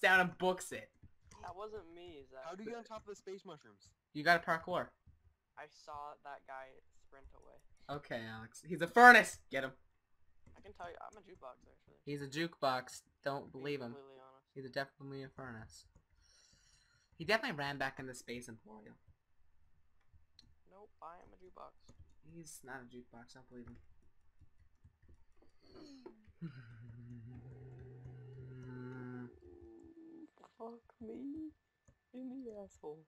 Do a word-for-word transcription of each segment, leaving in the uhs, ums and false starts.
down and books it. That wasn't me, Zach. How do you get on top of the space mushrooms? You gotta parkour. I saw that guy sprint away. Okay, Alex. He's a furnace! Get him. I can tell you, I'm a jukebox, actually. He's a jukebox. Don't believe him. He's a definitely a furnace. He definitely ran back into Space Emporium. Nope, I am a jukebox. He's not a jukebox, don't believe him. Fuck me in the asshole.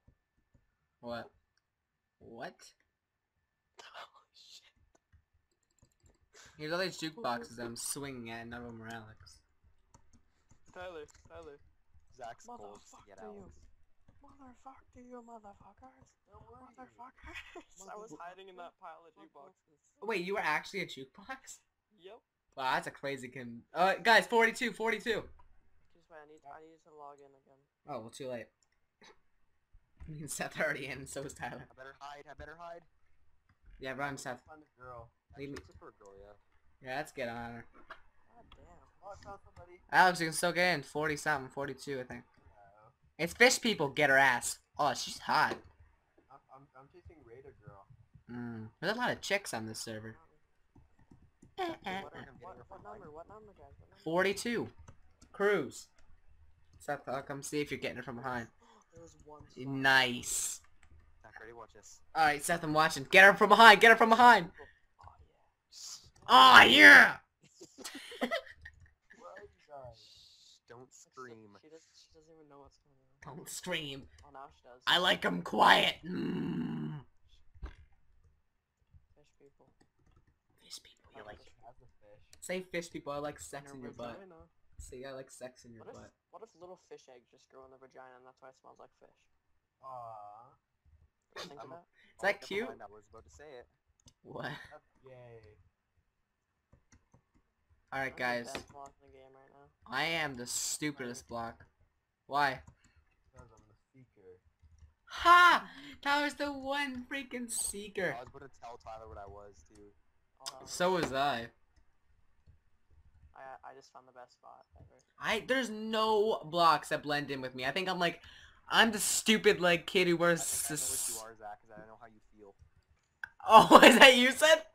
What? What? Oh, shit. Here's all these jukeboxes I'm swinging at, none of them are Alex. Tyler, Tyler. Zach's balls. Get Alex. Motherfuck to you, motherfuckers. Motherfuckers. I was hiding in that pile of jukeboxes. Wait, you were actually a jukebox? Yep. Wow, that's a crazy con- Uh, guys, forty-two, forty-two. Just wait, I need, I need to log in again. Oh, well, too late. I mean, Seth already in, and so is Tyler. I better hide, I better hide. Yeah, run, Seth. Find a girl. Leave me. It's a girl, yeah. Yeah, let's get on her. God damn. Oh, I found somebody. Alex, you can still get in. forty-something, forty-two, I think. It's fish people, get her ass. Oh, she's hot. I'm, I'm, I'm chasing Raider girl. Mm. There's a lot of chicks on this server. What, what, what number, what number, guys? What number? forty-two. Cruise. Seth, I'll come see if you're getting her from behind. There was one spot. Nice. Zach, ready, watch this. Alright, Seth, I'm watching. Get her from behind, get her from behind! Oh, yeah! Don't scream. She, does, she doesn't even know what's going on. Don't scream. Oh, now she does. I like them quiet. Mm. Fish people. Fish people, you like... Say fish people, I like sex in your butt. See, I like sex in your butt. What if little fish eggs just grow in the vagina and that's why it smells like fish? Aww. Think of that? Is that cute? I was about to say it. What? Yay. Alright guys, I'm the best block in the game right now. I am the stupidest block. Why? Because I'm the seeker. Ha! That was the one freaking seeker. I was gonna tell Tyler what I was, dude. Um, so was I. I. I just found the best spot ever. I there's no blocks that blend in with me. I think I'm like, I'm the stupid like kid who wears. I, think I know what you are, Zach, because I know how you feel. Oh, is that you, Seth?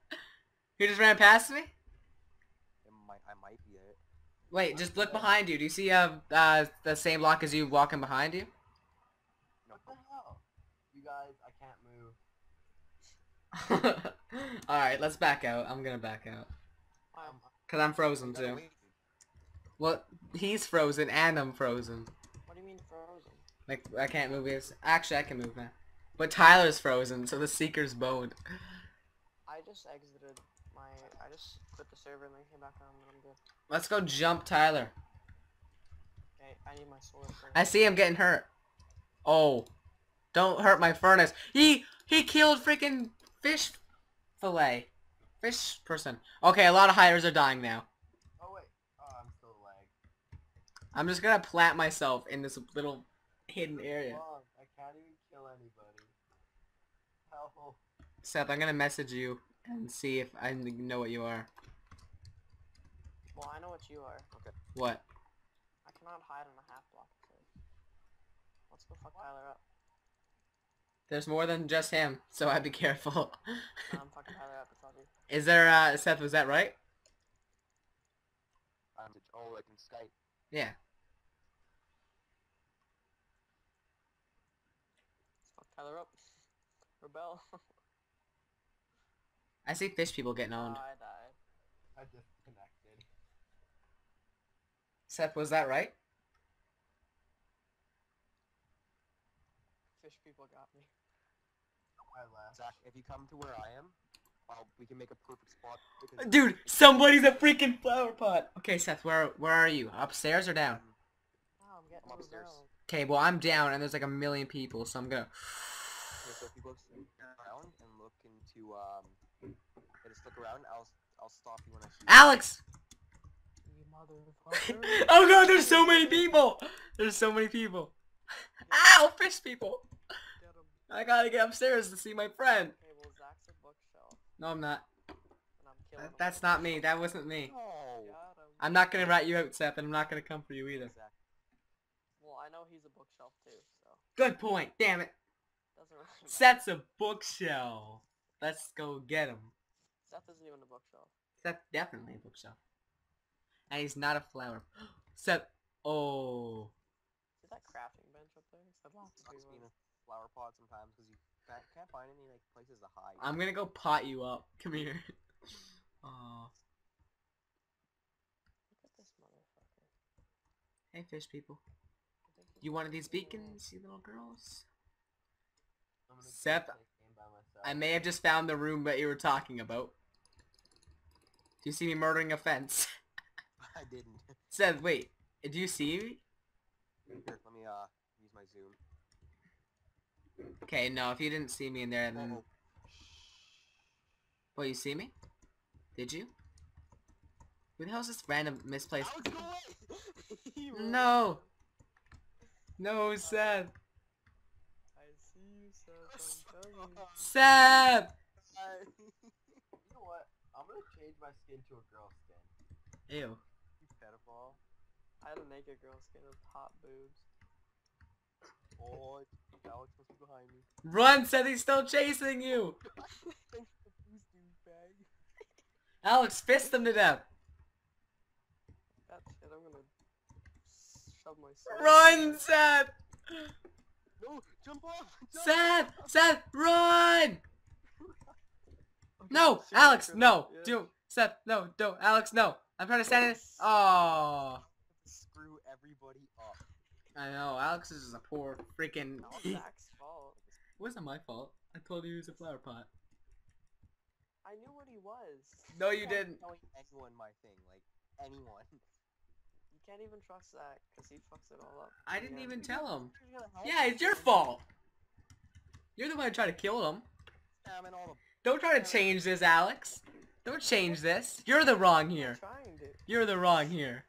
You just ran past me. I might be it. Wait, just look behind you. Do you see uh, uh the same block as you walking behind you? What the hell? You guys, I can't move. Alright, let's back out. I'm gonna back out. Cause I'm frozen too. Well, he's frozen and I'm frozen. What do you mean frozen? Like, I can't move. Actually, I can move now. But Tyler's frozen, so the seeker's boned. I just exited. My, I just quit the server and then came back on and I'm good. Let's go jump Tyler. Okay, I need my sword first. I see him getting hurt. Oh. Don't hurt my furnace. He he killed freaking fish fillet. Fish person. Okay, a lot of hiders are dying now. Oh wait. Oh, I'm still lagged. I'm just gonna plant myself in this little hidden area. Long. I can't even kill anybody. Help. Seth, I'm gonna message you. And see if I know what you are. Well, I know what you are. Okay. What? I cannot hide on a half block. Let's go fuck Tyler up. There's more than just him, so I'd be careful. No, I'm fucking Tyler up, it's all you. Is there, uh, Seth, was that right? Um, oh, like in Skype. Yeah. Let's fuck Tyler up. Rebel. I see fish people getting owned. I died. I disconnected. Seth, was that right? Fish people got me. I laughed. Zach, if you come to where I am, well, we can make a perfect spot. Dude, somebody's a freaking flower pot. Okay, Seth, where where are you? Upstairs or down? Oh, I'm getting I'm upstairs. Okay, well I'm down, and there's like a million people, so I'm gonna. Okay, so if you go around and look into um. I just look around, I'll, I'll stop you when I shoot. Alex! You motherfucker. Oh god, there's so many people! There's so many people. Ow! Fish people! I gotta get upstairs to see my friend. Okay, well, Zach's a bookshelf. No, I'm not. And I'm killing that, that's not me. That wasn't me. Oh. I'm not gonna rat you out, Seth, and I'm not gonna come for you either. Zach. I know he's a bookshelf too, so. Good point, damn it. Doesn't really matter. Seth's a bookshelf. Let's go get him. Seth isn't even a bookshelf. Seth's definitely a bookshelf. And he's not a flower. Seth, oh. Is that crafting bench up there? Seth lost a flower pot sometimes because you can't find any like places to hide. I'm gonna go pot you up. Come here. Oh. Look at this motherfucker. Hey, fish people. You one of these beacons, you little girls? Seth, I may have just found the room that you were talking about. Do you see me murdering a fence? I didn't. Seth, wait. Do you see me? Here, let me uh use my zoom. Okay, no, if you didn't see me in there, then... Oh. Well, you see me? Did you? Who the hell is this random misplaced... No! No, Seth! I see you, Seth, I'm telling you. Seth! Uh, you know what? I'm gonna change my skin to a girl skin. Ew. You pedophile. I had a naked girl skin with hot boobs. Oh, Alex must be behind me. Run, Seth, he's still chasing you! Alex, fist him to death! That's it, I'm gonna shove my sword. Run, Seth! No, jump off! Jump Seth! Off. Seth, run! Okay, no, Alex, no! Yeah. Do Seth, no, don't, Alex, no! I'm trying to stand it. Oh. Screw everybody up. I know, Alex is just a poor freaking... That was Zach's fault. It wasn't my fault. I told you he was a flower pot. I knew what he was. No, you, you didn't. Telling anyone my thing, like, anyone. You can't even trust Zach, because he fucks it all up. I didn't know? even tell him. Yeah, it's your fault. You're the one who tried to kill him. Yeah, I'm in all the... Don't try to change this, Alex. Don't change this. You're the wrong here. I'm trying to. You're the wrong here.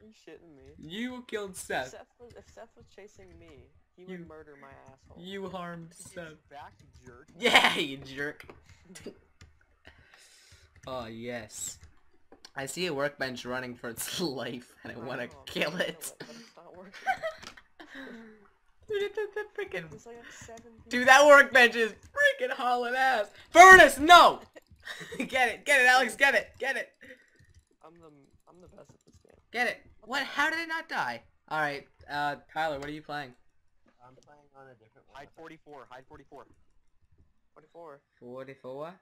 Are you shitting me? You killed Seth. If Seth was, if Seth was chasing me, he would you, murder my asshole. You harmed Seth. Back, jerk. Yeah, you jerk. Oh, yes. I see a workbench running for its life, and I, I want to kill it. But it's not working. Dude, that, that freaking... Like Dude, that workbench is freaking hauling ass. Furnace, no! Get it, get it, Alex, get it, get it. I'm the, I'm the best at this game. Get it. What? How did it not die? All right, uh, Tyler, what are you playing? I'm playing on a different one. Hide forty-four. Hide forty-four. forty-four. forty-four.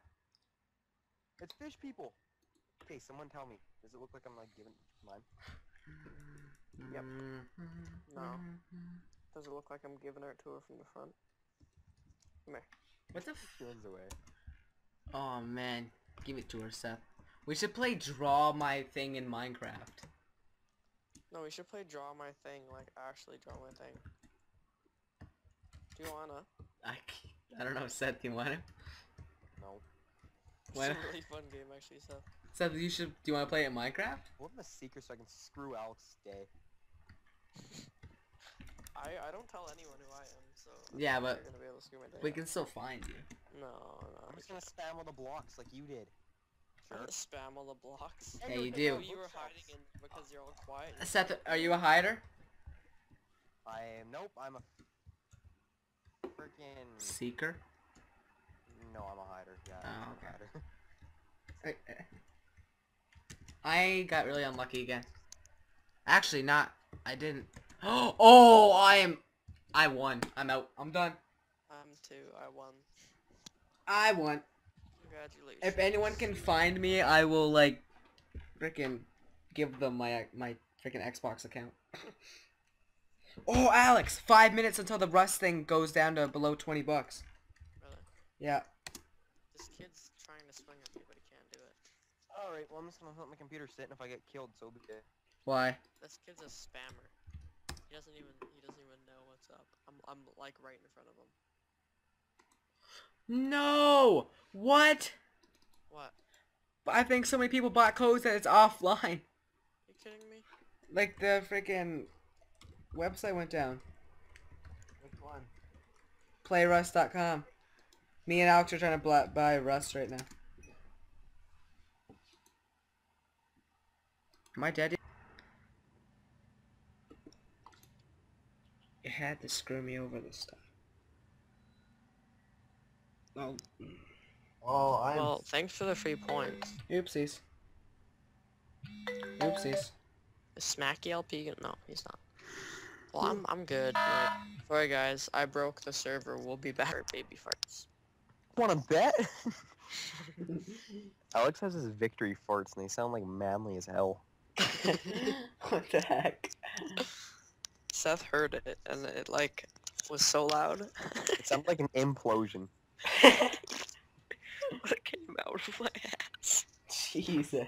It's fish people. Okay, someone tell me. Does it look like I'm like giving mine? Yep. No. Does it look like I'm giving her to her from the front? Come here. What the f? Runs away. Oh man, give it to her, Seth. We should play draw my thing in Minecraft. No, we should play draw my thing, like actually draw my thing. Do you wanna? I, I don't know, Seth, do you wanna? No. What? It's a really fun game actually, Seth. Seth, you should, do you wanna play it in Minecraft? What am I secret so I can screw Alex's day? I, I don't tell anyone who I am, so... Yeah, but gonna be able to screw my day we out. Can still find you. No, no. I'm just gonna spam all the blocks like you did. Sure. Spam all the blocks. Yeah, you do. You were hiding in because you're all quiet. Seth, are you a hider? I am. Nope, I'm a freaking seeker. No, I'm a hider. Yeah. Oh, okay. A hider. I got really unlucky again. Actually, not. I didn't. Oh, I am. I won. I'm out. I'm done. I'm too. I won. I won. Congratulations. If anyone can find me, I will like freaking give them my my freaking Xbox account. Oh, Alex, five minutes until the rust thing goes down to below twenty bucks. Really? Yeah. This kid's trying to swing at me, but he can't do it. All right, well I'm just gonna let my computer sit, and if I get killed, so be it. Why? This kid's a spammer. He doesn't even he doesn't even know what's up. I'm I'm like right in front of him. No! What? What? I think so many people bought codes that it's offline. Are you kidding me? Like the freaking website went down. Which one? play rust dot com. Me and Alex are trying to buy Rust right now. Am I dead yet? had to screw me over this time. Oh. Oh, I'm... Well, thanks for the free points. Oopsies. Oopsies. Is Smacky L P gonna... No, he's not. Well, I'm, I'm good. Like, sorry guys, I broke the server. We'll be back for baby farts. Wanna bet? Alex has his victory farts and they sound like manly as hell. What the heck? Seth heard it and it like was so loud. It sounded like an implosion. What came out of my ass. Jesus.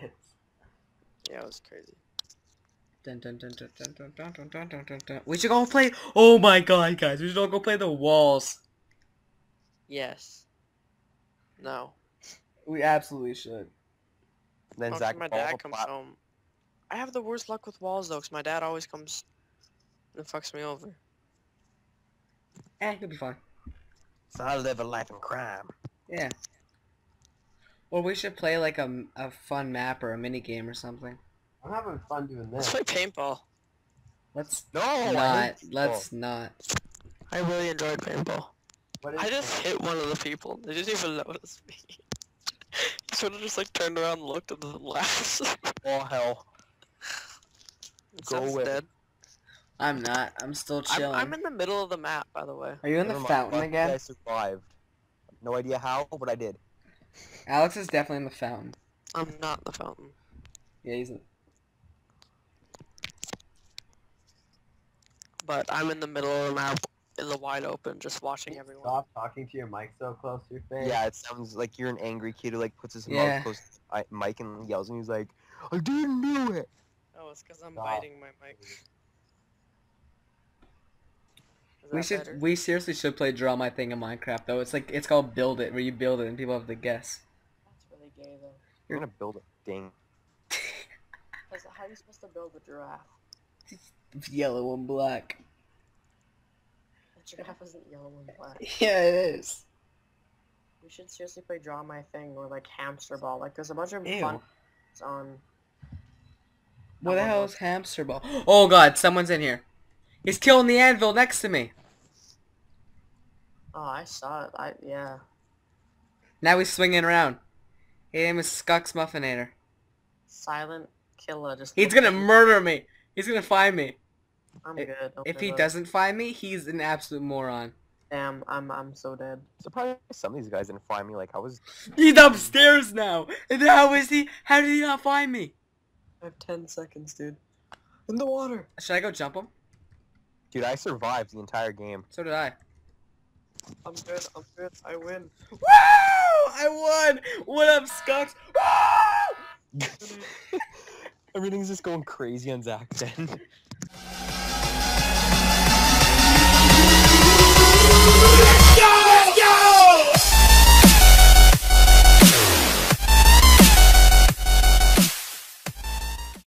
Yeah, it was crazy. Dun, dun, dun, dun, dun, dun, dun, dun, dun, dun, dun. We should all play. Oh my god, guys, we should all go play the walls. Yes. No. We absolutely should. Then Zach, my dad comes home. I have the worst luck with walls though, because my dad always comes and fucks me over. Eh, it'll be fine. So I live a life in crime. Yeah. Or we should play like a, a fun map or a mini game or something. I'm having fun doing this. Let's play paintball. Let's no, not. Let's not. I really enjoyed paintball. I just hit one of the people. They didn't even notice me. Sort of just like turned around and looked at the laughs. Oh hell. Go away. Dead. I'm not. I'm still chilling. I'm, I'm in the middle of the map, by the way. Are you in Never the mind. fountain Why again? I survived. No idea how, but I did. Alex is definitely in the fountain. I'm not in the fountain. Yeah, he's in. But I'm in the middle of the map, in the wide open, just watching everyone. Stop talking to your mic so close to your face. Yeah, it sounds like you're an angry kid who like puts his yeah. mouth close to the mic and yells, and he's like, "I didn't do it." Oh, it's because I'm Stop. biting my mic. We should. Better? We seriously should play Draw My Thing in Minecraft though. It's like it's called Build It, where you build it and people have to guess. That's really gay though. You're gonna build a thing. How are you supposed to build a giraffe? It's yellow and black. The giraffe isn't yellow and black. Yeah, it is. We should seriously play Draw My Thing or like Hamster Ball. Like there's a bunch of Ew. fun on. What the hell is Hamster Ball? Oh god, someone's in here. He's killing the anvil next to me. Oh, I saw it. I yeah. Now he's swinging around. His name is Skux Muffinator. Silent killer. Just. He's gonna murder me. He's gonna find me. I'm if, good. Don't if he look. doesn't find me, he's an absolute moron. Damn, I'm I'm so dead. Surprised some of these guys didn't find me. Like I was. He's upstairs now. And how is he? How did he not find me? I have ten seconds, dude. In the water. Should I go jump him? Dude, I survived the entire game. So did I. I'm good, I'm good, I win. Woo! I won! What up, Skux? Woo! Everything's just going crazy on Zach's end.